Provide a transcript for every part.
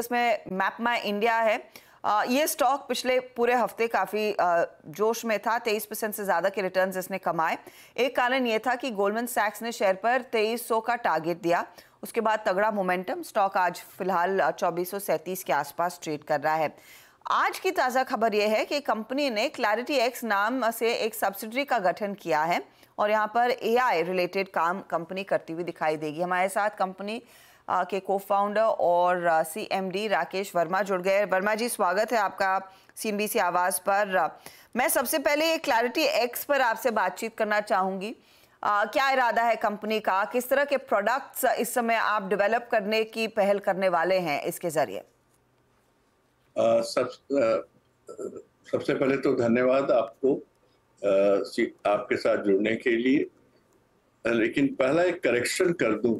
इसमें मैपमाय इंडिया है। ये स्टॉक पिछले पूरे हफ्ते काफी जोश में था। 23% से ज्यादा के रिटर्न्स इसने कमाए। एक कारण ये था कि गोल्डमैन सैक्स ने शेयर पर 2300 का टारगेट दिया, उसके बाद तगड़ा मोमेंटम। स्टॉक आज फिलहाल 2437 के आसपास ट्रेड कर रहा है। आज की ताज़ा खबर यह है कि कंपनी ने क्लैरिटी एक्स नाम से एक सब्सिडरी का गठन किया है और यहाँ पर AI रिलेटेड काम कंपनी करती हुई दिखाई देगी। हमारे साथ कंपनी के कोफाउंडर और CMD राकेश वर्मा जुड़ गए। वर्मा जी, स्वागत है आपका CNBC आवाज़ पर। मैं सबसे पहले ये क्लैरिटी एक्स पर आपसे बातचीत करना चाहूँगी। क्या इरादा है कंपनी का, किस तरह के प्रोडक्ट्स इस समय आप डेवलप करने की पहल करने वाले हैं इसके जरिए? सबसे पहले तो धन्यवाद आपको आपके साथ जुड़ने के लिए। लेकिन पहला एक करेक्शन कर दूं,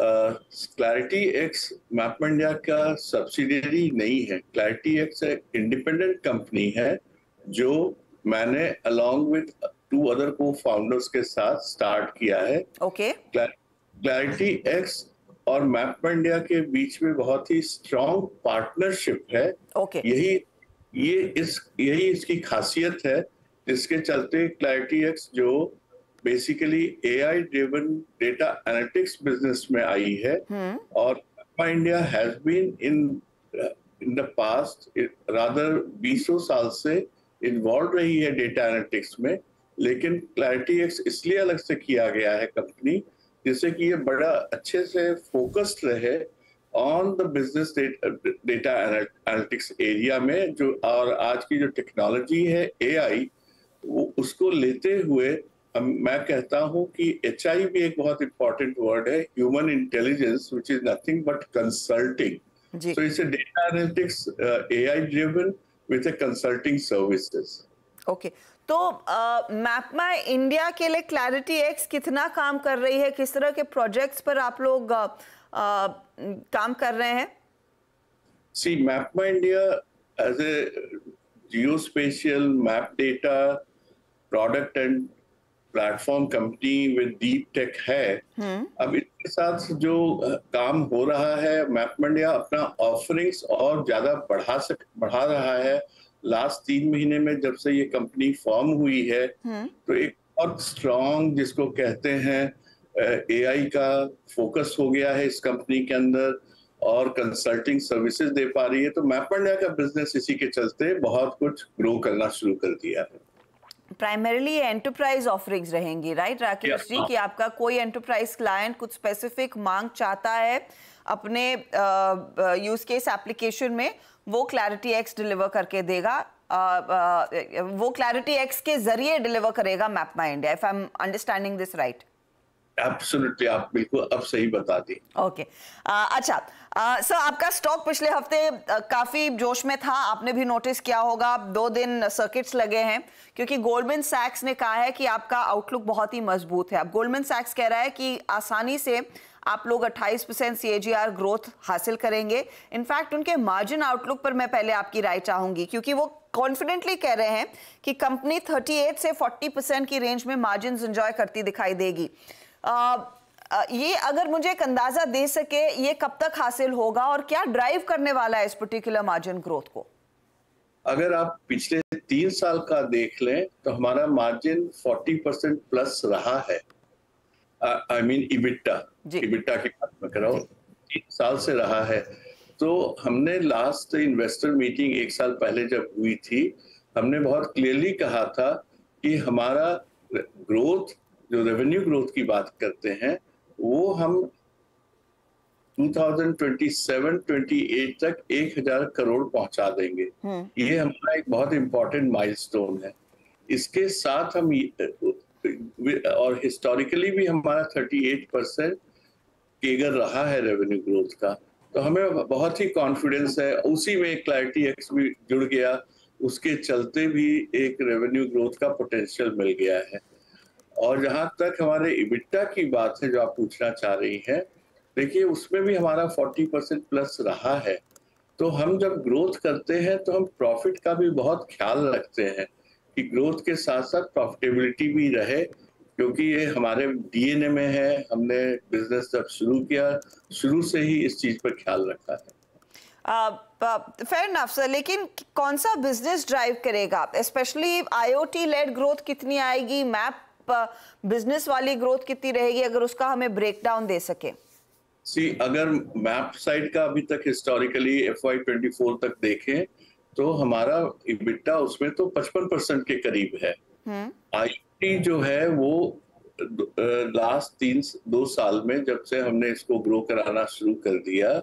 क्लैरिटी एक्स मैपम इंडिया का सब्सिडियरी नहीं है। क्लैरिटी एक्स एक इंडिपेंडेंट कंपनी है जो मैंने along with 2 other cofounders के साथ स्टार्ट किया है। ओके। क्लैरिटी एक्स और मैपम इंडिया के बीच में बहुत ही स्ट्रॉन्ग पार्टनरशिप है। ओके। यही इसकी खासियत है, जिसके चलते क्लैरिटी एक्स जो basically AI driven data analytics business में आई है और MapmyIndia has been in the past rather 20 साल से इन्वॉल्व रही है डेटा एनालिटिक्स में। लेकिन क्लैरिटी एक्स इसलिए अलग से किया गया है कंपनी, जिससे कि ये बड़ा अच्छे से फोकस्ड रहे on the business data analytics area में, जो और आज की जो टेक्नोलॉजी है AI, उसको लेते हुए मैं कहता हूं कि HI भी एक बहुत इंपॉर्टेंट वर्ड है, human intelligence, which is nothing but consulting. So it's a data analytics AI driven with a consulting services. Okay, तो मैपमाय इंडिया के लिए क्लैरिटी एक्स कितना काम कर रही है, किस तरह के प्रोजेक्ट्स पर आप लोग काम कर रहे हैं? See MapmyIndia as a geospatial map data product and platform company with deep tech है। अब इसके साथ जो काम हो रहा है, मैपमाय इंडिया अपना ऑफरिंग्स और ज्यादा बढ़ा रहा है। लास्ट 3 महीने में जब से ये कंपनी फॉर्म हुई है, तो एक बहुत स्ट्रॉन्ग, जिसको कहते हैं AI का फोकस हो गया है इस कंपनी के अंदर और कंसल्टिंग सर्विसेज दे पा रही है। तो मैपम इंडिया का बिजनेस इसी के चलते बहुत कुछ ग्रो करना शुरू कर दिया है। प्राइमरीली ये एंटरप्राइज ऑफरिंग्स रहेंगी, राइट राकेश जी, कि आपका कोई एंटरप्राइज क्लाइंट कुछ स्पेसिफिक मांग चाहता है अपने यूज केस एप्लीकेशन में, वो क्लैरिटी एक्स डिलीवर करके देगा, वो क्लैरिटी एक्स के जरिए डिलीवर करेगा MapmyIndia. If I am understanding this right? Absolutely, आप बिल्कुल अब सही बता दी। ओके, अच्छा सर, आपका स्टॉक पिछले हफ्ते काफी जोश में था। आपने भी नोटिस किया होगा, 2 दिन सर्किट्स लगे हैं क्योंकि गोल्डमैन सैक्स ने कहा है कि आपका आउटलुक बहुत ही मजबूत है। अब गोल्डमैन सैक्स कह रहा है कि आसानी से आप लोग 28% CAGR ग्रोथ हासिल करेंगे। इनफैक्ट उनके मार्जिन आउटलुक पर मैं पहले आपकी राय चाहूंगी, क्योंकि वो कॉन्फिडेंटली कह रहे हैं कि कंपनी 38 से 40% की रेंज में मार्जिन एंजॉय करती दिखाई देगी। ये अगर मुझे एक अंदाजा दे सके, ये कब तक हासिल होगा और क्या ड्राइव करने वाला है इस पर्टिकुलर मार्जिन ग्रोथ को? अगर आप पिछले 3 साल का देख लें तो हमारा मार्जिन 40% प्लस रहा है। आई मीन इबिट्टा की बात मैं कर रहा हूँ, 3 साल से रहा है। तो हमने लास्ट इन्वेस्टर मीटिंग 1 साल पहले जब हुई थी, हमने बहुत क्लियरली कहा था कि हमारा ग्रोथ, जो रेवेन्यू ग्रोथ की बात करते हैं, वो हम 2027-28 तक 1000 करोड़ पहुंचा देंगे। ये हमारा एक बहुत इम्पोर्टेंट माइलस्टोन है। इसके साथ हम और हिस्टोरिकली भी हमारा 38% केगर रहा है रेवेन्यू ग्रोथ का, तो हमें बहुत ही कॉन्फिडेंस है। उसी में क्लैरिटी एक्स भी जुड़ गया, उसके चलते भी एक रेवेन्यू ग्रोथ का पोटेंशियल मिल गया है। और जहाँ तक हमारे इबिट्टा की बात है, जो आप पूछना चाह रही हैं, देखिए उसमें भी हमारा 40% प्लस रहा है। तो हम जब ग्रोथ करते हैं तो हम प्रॉफिट का भी बहुत ख्याल रखते हैं कि ग्रोथ के साथ साथ प्रॉफिटेबिलिटी भी रहे, क्योंकि ये हमारे DNA में है। हमने बिजनेस जब शुरू किया, शुरू से ही इस चीज पर ख्याल रखा है। फेयर इनफ सर, लेकिन कौन सा बिजनेस ड्राइव करेगा? स्पेशली आईओटी लेड ग्रोथ कितनी आएगी, मैप बिजनेस वाली ग्रोथ कितनी रहेगी, अगर उसका हमें ब्रेकडाउन दे सके। अगर मैप साइड का अभी तक हिस्टोरिकली FY24 तक देखें तो हमारा EBITDA उसमें तो 55% के करीब है। आईटी जो है वो लास्ट 2 साल में, जब से हमने इसको ग्रो कराना शुरू कर दिया,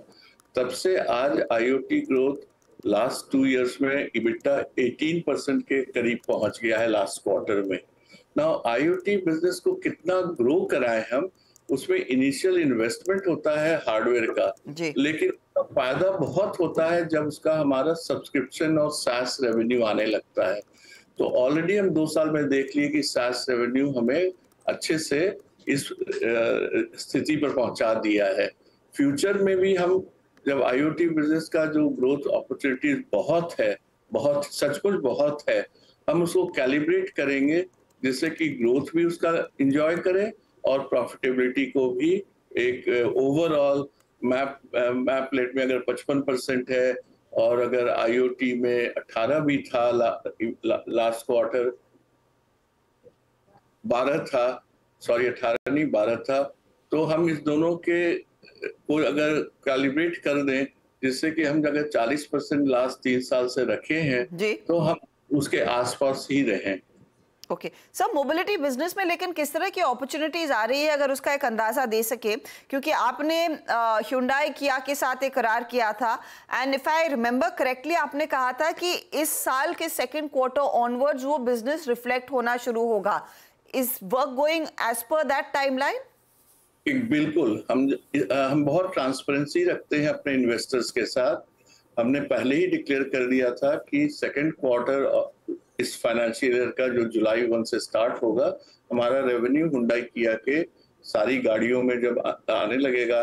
तब से आज आईओटी ग्रोथ लास्ट 2 इयर्स में EBITDA 18% के करीब पहुंच गया है लास्ट क्वार्टर में। नाउ आईओटी बिजनेस को कितना ग्रो कराएं हम, उसमें इनिशियल इन्वेस्टमेंट होता है हार्डवेयर का, लेकिन फायदा बहुत होता है जब उसका हमारा सब्सक्रिप्शन और SaaS रेवेन्यू आने लगता है। तो ऑलरेडी हम 2 साल में देख लिए कि SaaS रेवेन्यू हमें अच्छे से इस स्थिति पर पहुंचा दिया है। फ्यूचर में भी हम जब आईओटी बिजनेस का जो ग्रोथ अपॉर्चुनिटीज बहुत है, बहुत सचमुच बहुत है, हम उसको कैलिब्रेट करेंगे जिससे कि ग्रोथ भी उसका इंजॉय करें और प्रॉफिटेबिलिटी को भी। एक ओवरऑल मैप प्लेट में अगर 55% है और अगर आईओटी में 18 भी था, लास्ट क्वार्टर 12 था, सॉरी 18 नहीं 12 था, तो हम इस दोनों के को अगर कैलिब्रेट कर दें जिससे कि हम अगर 40% लास्ट 3 साल से रखे हैं तो हम उसके आसपास ही रहें। ओके सर, मोबिलिटी बिजनेस में लेकिन किस तरह की अपॉर्चुनिटीज आ रही है, अगर उसका एक अंदाजा दे सके, क्योंकि आपने Hyundai Kia के साथ एक करार किया था and if I remember correctly आपने कहा था कि इस साल के सेकंड क्वार्टर ऑनवर्ड्स वो बिजनेस रिफ्लेक्ट होना शुरू होगा। Is work going as per that timeline? बिल्कुल, हम बहुत ट्रांसपेरेंसी रखते हैं अपने इन्वेस्टर्स के साथ। हमने पहले ही डिक्लेयर कर दिया था कि सेकंड क्वार्टर इस फाइनेंशियल ईयर का, जो जुलाई 1 से स्टार्ट होगा, हमारा रेवेन्यू Hyundai Kia के सारी गाड़ियों में जब आने लगेगा,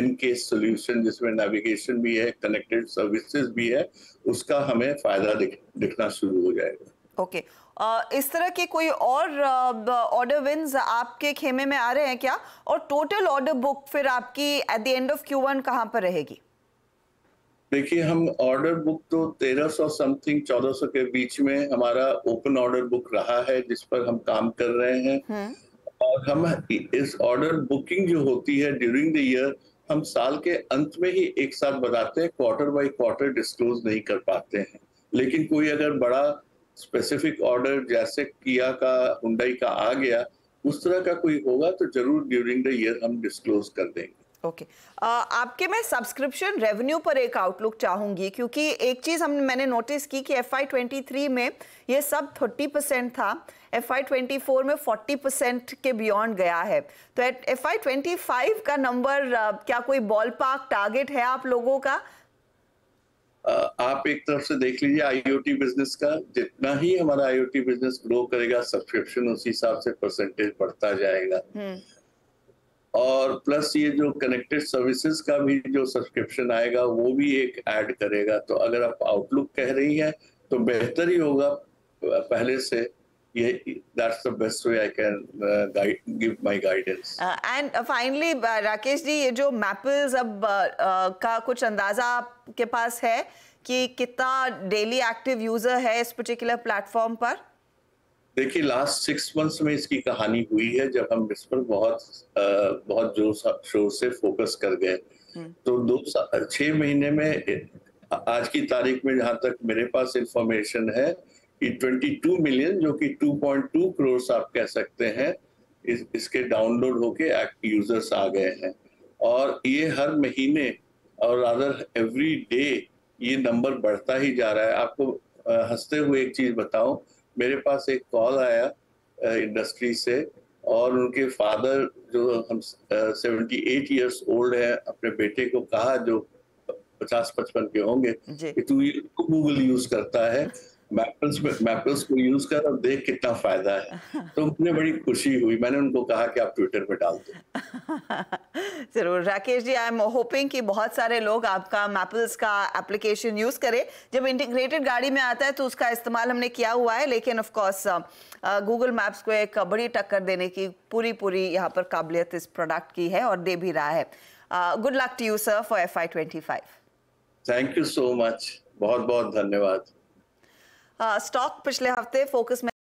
NK सॉल्यूशन जिसमें नेविगेशन भी है, कनेक्टेड सर्विसेज भी है, उसका हमें फायदा दिखना शुरू हो जाएगा। ओके इस तरह के कोई और ऑर्डर विन्स आपके खेमे में आ रहे हैं क्या, और टोटल ऑर्डर बुक फिर आपकी at the end of Q1 कहाँ पर रहेगी? देखिए, हम ऑर्डर बुक तो 1300 समथिंग 1400 के बीच में हमारा ओपन ऑर्डर बुक रहा है जिस पर हम काम कर रहे हैं। और हम इस ऑर्डर बुकिंग जो होती है ड्यूरिंग द ईयर, हम साल के अंत में ही एक साथ बताते हैं, क्वार्टर बाय क्वार्टर डिस्क्लोज नहीं कर पाते हैं। लेकिन कोई अगर बड़ा स्पेसिफिक ऑर्डर जैसे Kia का, Hyundai का आ गया, उस तरह का कोई होगा तो जरूर ड्यूरिंग द ईयर हम डिस्क्लोज कर देंगे। ओके आपके मैं सब्सक्रिप्शन रेवेन्यू पर एक आउटलुक चाहूंगी, क्योंकि एक चीज मैंने नोटिस की कि FY23 में ये सब 30% था, FY24 में 40% के बियॉन्ड गया है, तो FY25 का नंबर क्या कोई बॉल पार्क टारगेट है आप लोगों का? आप एक तरफ से देख लीजिए आईओटी बिजनेस का, जितना ही हमारा आईओटी बिजनेस ग्रो करेगा सब्सक्रिप्शन उसी हिसाब से परसेंटेज बढ़ता जाएगा। और प्लस ये जो कनेक्टेड सर्विसेज का भी जो सब्सक्रिप्शन आएगा वो भी एक ऐड करेगा। तो अगर आप आउटलुक कह रही हैं तो बेहतर ही होगा पहले से। ये that's the best way I can give my guidance. And finally Rakesh ji, ये जो मैपल्स अब का कुछ अंदाजा आपके पास है कि कितना डेली एक्टिव यूजर है इस पर्टिकुलर प्लेटफॉर्म पर? देखिए, लास्ट 6 मंथ्स में इसकी कहानी हुई है जब हम इस पर बहुत जोर से फोकस कर गए। तो 6 महीने में आज की तारीख में जहां तक मेरे पास इंफॉर्मेशन है कि 22 मिलियन जो कि 2.2 करोड़ आप कह सकते हैं इसके डाउनलोड होके एक्टिव यूजर्स आ गए हैं। और ये हर महीने और अदर एवरी डे ये नंबर बढ़ता ही जा रहा है। आपको हंसते हुए एक चीज बताऊं, मेरे पास एक कॉल आया इंडस्ट्री से और उनके फादर जो 78 इयर्स ओल्ड है, अपने बेटे को कहा जो 50-55 के होंगे कि तू गूगल यूज करता है, मैपल्स को यूज कर और देख कितना फायदा है। तो मुझे बड़ी खुशी हुई, मैंने उनको कहा कि आप ट्विटर पे डाल दो। जरूर Rakesh ji, I am hoping कि बहुत सारे लोग आपका मैपल्स का एप्लीकेशन यूज करें। जब इंटीग्रेटेड गाड़ी में आता है तो उसका इस्तेमाल हमने किया हुआ है, लेकिन ऑफ कोर्स गूगल मैप्स को एक बड़ी टक्कर देने की पूरी यहाँ पर काबिलियत इस प्रोडक्ट की है और दे भी रहा है। Good luck to you sir for FY25। Thank you so much, बहुत बहुत धन्यवाद। स्टॉक पिछले हफ्ते फोकस में